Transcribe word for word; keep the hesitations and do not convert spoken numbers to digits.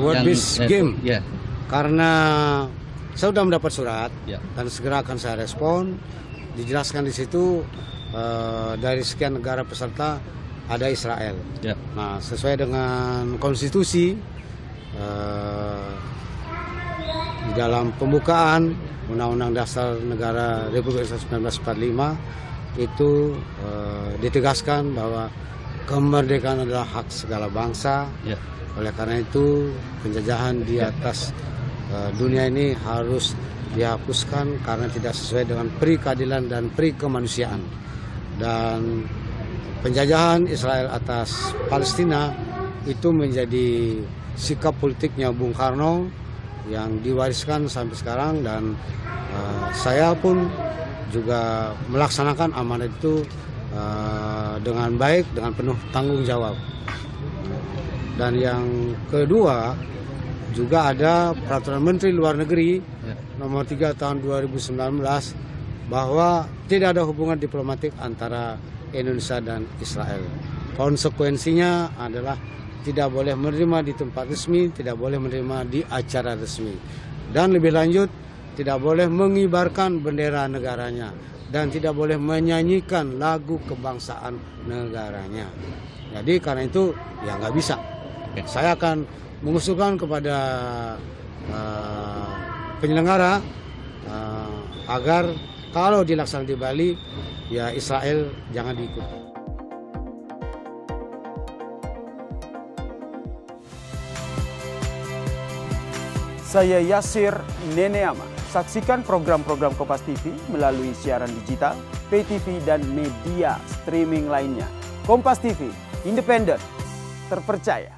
World Beach Game. Ya. Karena saya sudah mendapat surat ya. Dan segera akan saya respon. Dijelaskan di situ uh, dari sekian negara peserta ada Israel. Ya. Nah, sesuai dengan konstitusi uh, di dalam pembukaan Undang-Undang Dasar Negara Republik Indonesia seribu sembilan ratus empat puluh lima itu uh, ditegaskan bahwa kemerdekaan adalah hak segala bangsa. Ya. Oleh karena itu penjajahan di atas uh, dunia ini harus dihapuskan karena tidak sesuai dengan pri keadilan dan pri kemanusiaan. Dan penjajahan Israel atas Palestina itu menjadi sikap politiknya Bung Karno yang diwariskan sampai sekarang, dan uh, saya pun juga melaksanakan amanat itu uh, dengan baik, dengan penuh tanggung jawab. Dan yang kedua juga ada Peraturan Menteri Luar Negeri nomor tiga tahun dua ribu sembilan belas bahwa tidak ada hubungan diplomatik antara Indonesia dan Israel. Konsekuensinya adalah tidak boleh menerima di tempat resmi, tidak boleh menerima di acara resmi. Dan lebih lanjut, tidak boleh mengibarkan bendera negaranya dan tidak boleh menyanyikan lagu kebangsaan negaranya. Jadi karena itu ya nggak bisa. Saya akan mengusulkan kepada uh, penyelenggara uh, agar kalau dilaksanakan di Bali, ya Israel jangan diikuti. Saya Yasir Neneama. Saksikan program-program Kompas T V melalui siaran digital, pay T V, dan media streaming lainnya. Kompas T V, independen, terpercaya.